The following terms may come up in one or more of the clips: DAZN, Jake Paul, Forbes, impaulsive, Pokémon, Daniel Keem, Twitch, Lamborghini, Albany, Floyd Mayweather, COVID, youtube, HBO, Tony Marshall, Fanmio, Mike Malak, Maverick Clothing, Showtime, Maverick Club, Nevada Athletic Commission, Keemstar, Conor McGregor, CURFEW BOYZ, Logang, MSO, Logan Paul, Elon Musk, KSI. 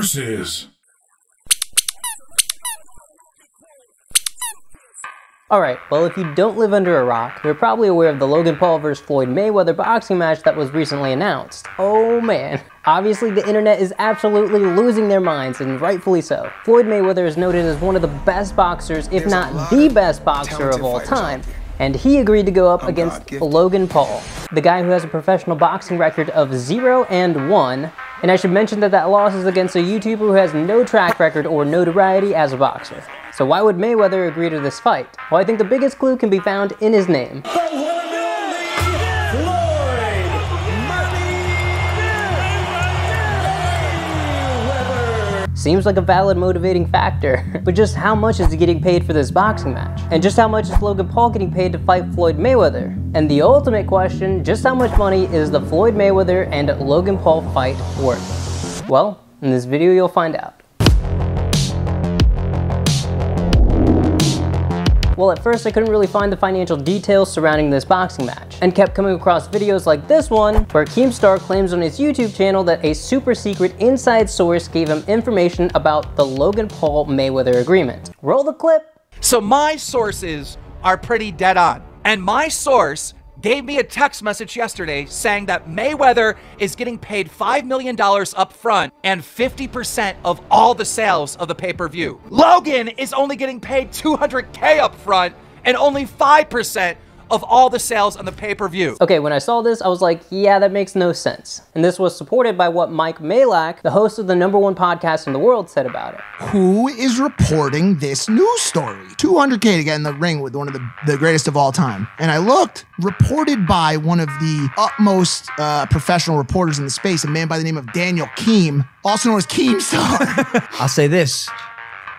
versus. Alright, well if you don't live under a rock, you're probably aware of the Logan Paul vs. Floyd Mayweather boxing match that was recently announced. Oh man. Obviously the internet is absolutely losing their minds, and rightfully so. Floyd Mayweather is noted as one of the best boxers, if not the best boxer of all time. And he agreed to go up against Logan Paul, the guy who has a professional boxing record of 0-1. And I should mention that that loss is against a YouTuber who has no track record or notoriety as a boxer. So why would Mayweather agree to this fight? Well, I think the biggest clue can be found in his name. Seems like a valid motivating factor, but just how much is he getting paid for this boxing match? And just how much is Logan Paul getting paid to fight Floyd Mayweather? And the ultimate question, just how much money is the Floyd Mayweather and Logan Paul fight worth? Well, in this video you'll find out. Well, at first I couldn't really find the financial details surrounding this boxing match, and kept coming across videos like this one, where Keemstar claims on his YouTube channel that a super secret inside source gave him information about the Logan Paul Mayweather agreement. Roll the clip. So my sources are pretty dead on, and my source gave me a text message yesterday saying that Mayweather is getting paid $5 million up front and 50% of all the sales of the pay-per-view. Logan is only getting paid $200K up front and only 5% of all the sales on the pay-per-view. Okay, when I saw this, I was like, yeah, that makes no sense. And this was supported by what Mike Malak, the host of the #1 podcast in the world, said about it. Who is reporting this news story? 200K to get in the ring with one of the greatest of all time. And I looked, reported by one of the utmost professional reporters in the space, a man by the name of Daniel Keem, also known as Keemstar. I'll say this,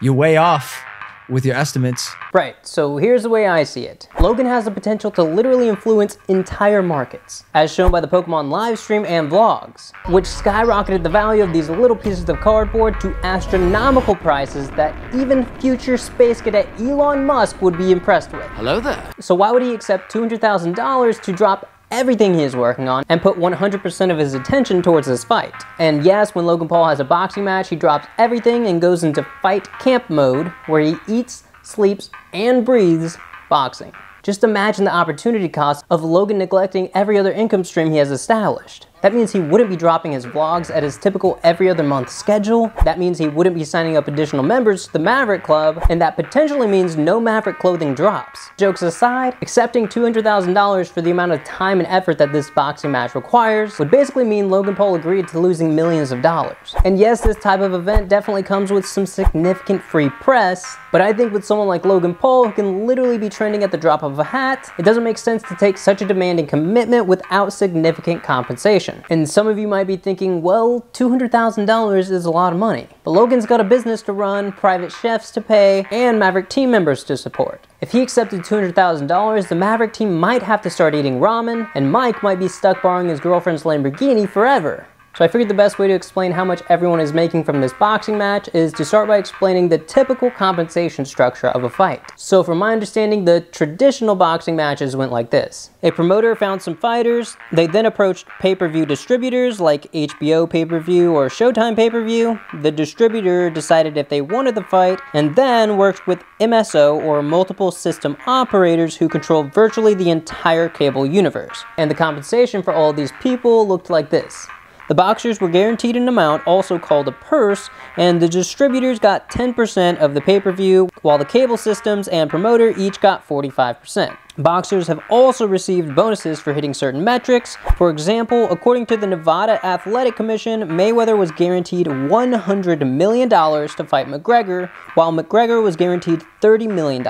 you're way off with your estimates. Right, so here's the way I see it. Logan has the potential to literally influence entire markets, as shown by the Pokémon livestream and vlogs, which skyrocketed the value of these little pieces of cardboard to astronomical prices that even future space cadet Elon Musk would be impressed with. Hello there. So why would he accept $200,000 to drop everything he is working on and put 100% of his attention towards this fight? And yes, when Logan Paul has a boxing match, he drops everything and goes into fight camp mode where he eats, sleeps, and breathes boxing. Just imagine the opportunity cost of Logan neglecting every other income stream he has established. That means he wouldn't be dropping his vlogs at his typical every other month schedule. That means he wouldn't be signing up additional members to the Maverick Club, and that potentially means no Maverick clothing drops. Jokes aside, accepting $200,000 for the amount of time and effort that this boxing match requires would basically mean Logan Paul agreed to losing millions of dollars. And yes, this type of event definitely comes with some significant free press, but I think with someone like Logan Paul, who can literally be trending at the drop of a hat, it doesn't make sense to take such a demanding commitment without significant compensation. And some of you might be thinking, well, $200,000 is a lot of money. But Logan's got a business to run, private chefs to pay, and Maverick team members to support. If he accepted $200,000, the Maverick team might have to start eating ramen, and Mike might be stuck borrowing his girlfriend's Lamborghini forever. So I figured the best way to explain how much everyone is making from this boxing match is to start by explaining the typical compensation structure of a fight. So from my understanding, the traditional boxing matches went like this. A promoter found some fighters, they then approached pay-per-view distributors like HBO pay-per-view or Showtime pay-per-view. The distributor decided if they wanted the fight and then worked with MSO or multiple system operators who control virtually the entire cable universe. And the compensation for all these people looked like this. The boxers were guaranteed an amount, also called a purse, and the distributors got 10% of the pay-per-view, while the cable systems and promoter each got 45%. Boxers have also received bonuses for hitting certain metrics. For example, according to the Nevada Athletic Commission, Mayweather was guaranteed $100 million to fight McGregor, while McGregor was guaranteed $30 million.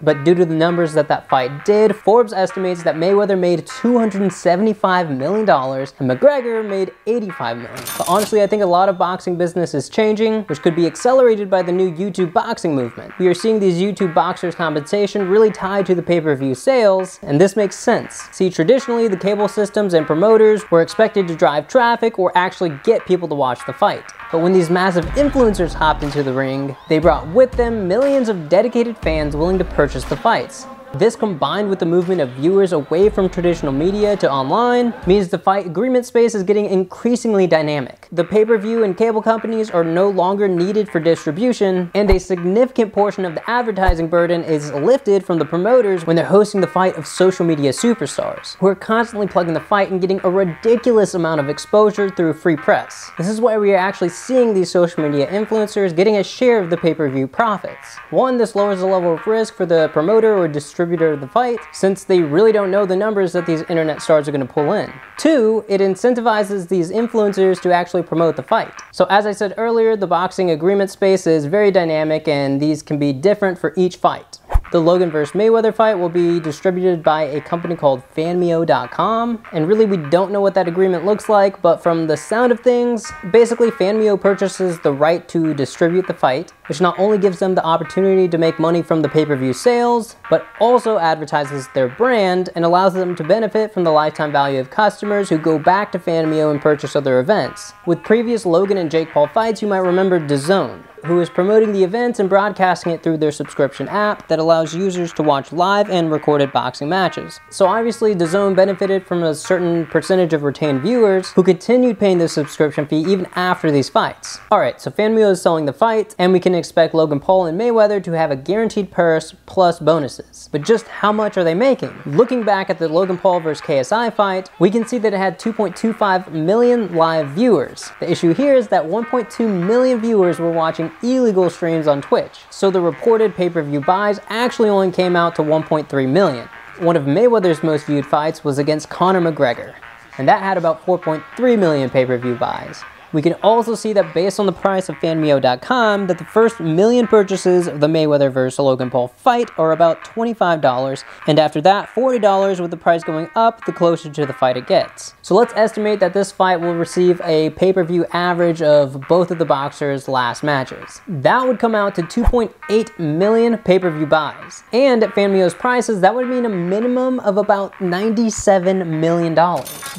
But due to the numbers that fight did, Forbes estimates that Mayweather made $275 million and McGregor made $85 million. But honestly, I think a lot of boxing business is changing, which could be accelerated by the new YouTube boxing movement. We are seeing these YouTube boxers' compensation really tied to the pay-per-view sales, and this makes sense. See, traditionally, the cable systems and promoters were expected to drive traffic or actually get people to watch the fight. But when these massive influencers hopped into the ring, they brought with them millions of dedicated fans willing to purchase the fights. This, combined with the movement of viewers away from traditional media to online, means the fight agreement space is getting increasingly dynamic. The pay-per-view and cable companies are no longer needed for distribution, and a significant portion of the advertising burden is lifted from the promoters when they're hosting the fight of social media superstars, who are constantly plugging the fight and getting a ridiculous amount of exposure through free press. This is why we are actually seeing these social media influencers getting a share of the pay-per-view profits. One, this lowers the level of risk for the promoter or distributor of the fight, since they really don't know the numbers that these internet stars are going to pull in. Two, it incentivizes these influencers to actually promote the fight. So as I said earlier, the boxing agreement space is very dynamic, and these can be different for each fight. The Logan vs. Mayweather fight will be distributed by a company called Fanmio.com, and really we don't know what that agreement looks like, but from the sound of things, basically Fanmio purchases the right to distribute the fight, which not only gives them the opportunity to make money from the pay-per-view sales, but also advertises their brand and allows them to benefit from the lifetime value of customers who go back to Fanmio and purchase other events. With previous Logan and Jake Paul fights, you might remember DAZN, who is promoting the events and broadcasting it through their subscription app that allows users to watch live and recorded boxing matches. So obviously DAZN benefited from a certain percentage of retained viewers who continued paying the subscription fee even after these fights. Alright, so Fanmio is selling the fight, and we can expect Logan Paul and Mayweather to have a guaranteed purse plus bonuses. But just how much are they making? Looking back at the Logan Paul vs. KSI fight, we can see that it had 2.25 million live viewers. The issue here is that 1.2 million viewers were watching illegal streams on Twitch, so the reported pay-per-view buys actually only came out to 1.3 million. One of Mayweather's most viewed fights was against Conor McGregor, and that had about 4.3 million pay-per-view buys. We can also see that based on the price of Fanmio.com that the first million purchases of the Mayweather vs. Logan Paul fight are about $25, and after that $40, with the price going up the closer to the fight it gets. So let's estimate that this fight will receive a pay-per-view average of both of the boxers' last matches. That would come out to 2.8 million pay-per-view buys, and at Fanmio's prices that would mean a minimum of about $97 million.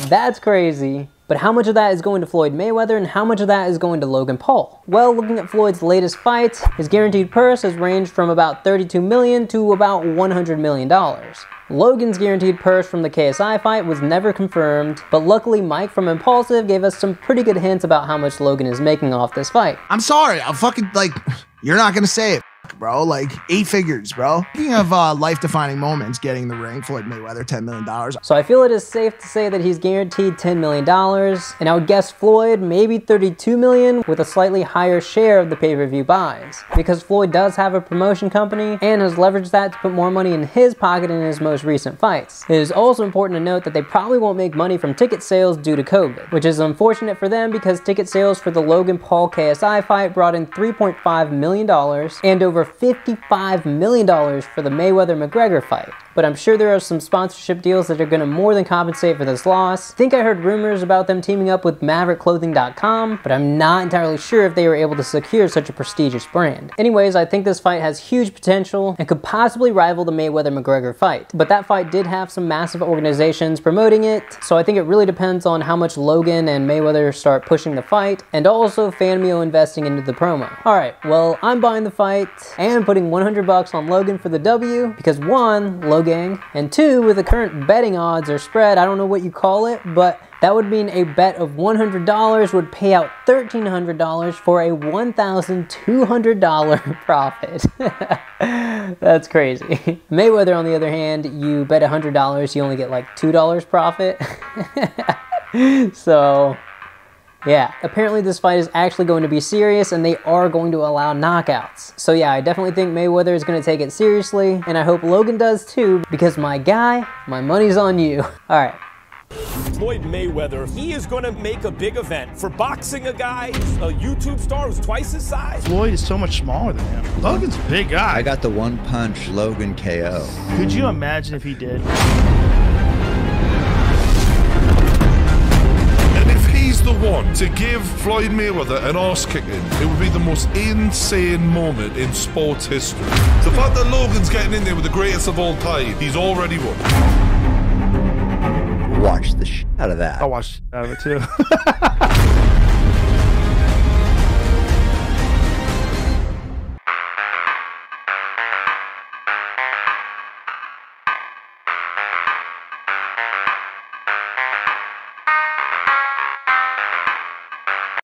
That's crazy. But how much of that is going to Floyd Mayweather and how much of that is going to Logan Paul? Well, looking at Floyd's latest fight, his guaranteed purse has ranged from about $32 million to about $100 million. Logan's guaranteed purse from the KSI fight was never confirmed, but luckily Mike from Impulsive gave us some pretty good hints about how much Logan is making off this fight. I'm sorry, I'm fucking like, you're not gonna say it, bro. Like 8 figures, bro. Speaking of life-defining moments, getting in the ring, Floyd Mayweather, $10 million. So I feel it is safe to say that he's guaranteed $10 million, and I would guess Floyd maybe $32 million with a slightly higher share of the pay-per-view buys, because Floyd does have a promotion company and has leveraged that to put more money in his pocket in his most recent fights. It is also important to note that they probably won't make money from ticket sales due to COVID, which is unfortunate for them because ticket sales for the Logan Paul KSI fight brought in $3.5 million and over $55 million for the Mayweather-McGregor fight. But I'm sure there are some sponsorship deals that are going to more than compensate for this loss. I think I heard rumors about them teaming up with MaverickClothing.com, but I'm not entirely sure if they were able to secure such a prestigious brand. Anyways, I think this fight has huge potential and could possibly rival the Mayweather-McGregor fight. But that fight did have some massive organizations promoting it, so I think it really depends on how much Logan and Mayweather start pushing the fight, and also Fanmio investing into the promo. Alright, well, I'm buying the fight and putting 100 bucks on Logan for the W, because one, Logang, and two, with the current betting odds or spread, I don't know what you call it, but that would mean a bet of $100 would pay out $1,300 for a $1,200 profit. That's crazy. Mayweather, on the other hand, you bet $100, you only get like $2 profit. So yeah, apparently this fight is actually going to be serious and they are going to allow knockouts. So yeah, I definitely think Mayweather is going to take it seriously, and I hope Logan does too, because my guy, my money's on you. All right. Floyd Mayweather, he is going to make a big event for boxing a guy, a YouTube star who's twice his size. Floyd is so much smaller than him. Logan's a big guy. I got the one punch Logan KO. Could you imagine if he did? The one to give Floyd Mayweather an ass kicking, it would be the most insane moment in sports history. The fact that Logan's getting in there with the greatest of all time, he's already won. Watch the shit out of that. I watched out of it too.